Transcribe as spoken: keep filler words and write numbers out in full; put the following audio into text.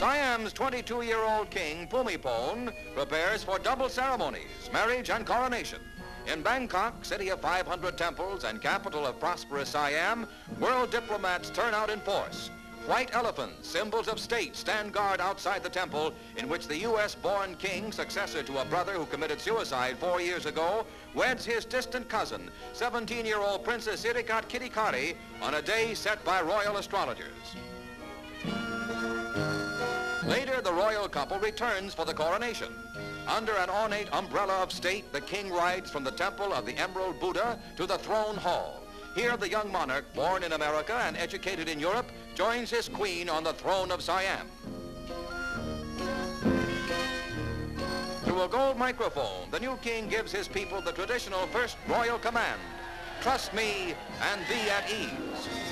Siam's twenty-two-year-old king, Phumiphon, prepares for double ceremonies, marriage and coronation. In Bangkok, city of five hundred temples and capital of prosperous Siam, world diplomats turn out in force. White elephants, symbols of state, stand guard outside the temple in which the U S-born king, successor to a brother who committed suicide four years ago, weds his distant cousin, seventeen-year-old Princess Sirikit Kitiyakara, on a day set by royal astrologers. Later, the royal couple returns for the coronation. Under an ornate umbrella of state, the king rides from the temple of the Emerald Buddha to the throne hall. Here, the young monarch, born in America and educated in Europe, joins his queen on the throne of Siam. Through a gold microphone, the new king gives his people the traditional first royal command: trust me and be at ease.